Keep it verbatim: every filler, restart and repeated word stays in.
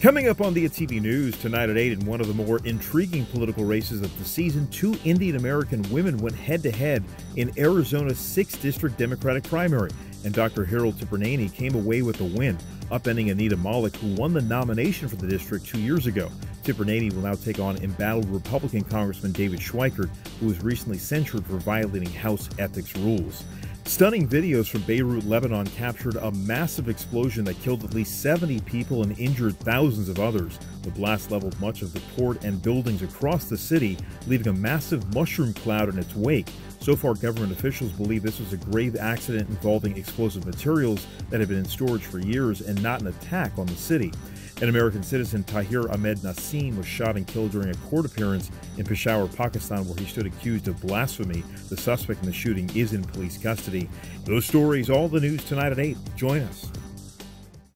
Coming up on Diya T V News tonight at eight, in one of the more intriguing political races of the season, two Indian-American women went head-to-head in Arizona's sixth District Democratic primary, and Doctor Hiral Tipirneni came away with the win, upending Anita Malik, who won the nomination for the district two years ago. Tipirneni will now take on embattled Republican Congressman David Schweikert, who was recently censured for violating House ethics rules. Stunning videos from Beirut, Lebanon captured a massive explosion that killed at least seventy people and injured thousands of others. The blast leveled much of the port and buildings across the city, leaving a massive mushroom cloud in its wake. So far, government officials believe this was a grave accident involving explosive materials that had been in storage for years and not an attack on the city. An American citizen, Tahir Ahmad Naseem, was shot and killed during a court appearance in Peshawar, Pakistan, where he stood accused of blasphemy. The suspect in the shooting is in police custody. Those stories, all the news tonight at eight. Join us.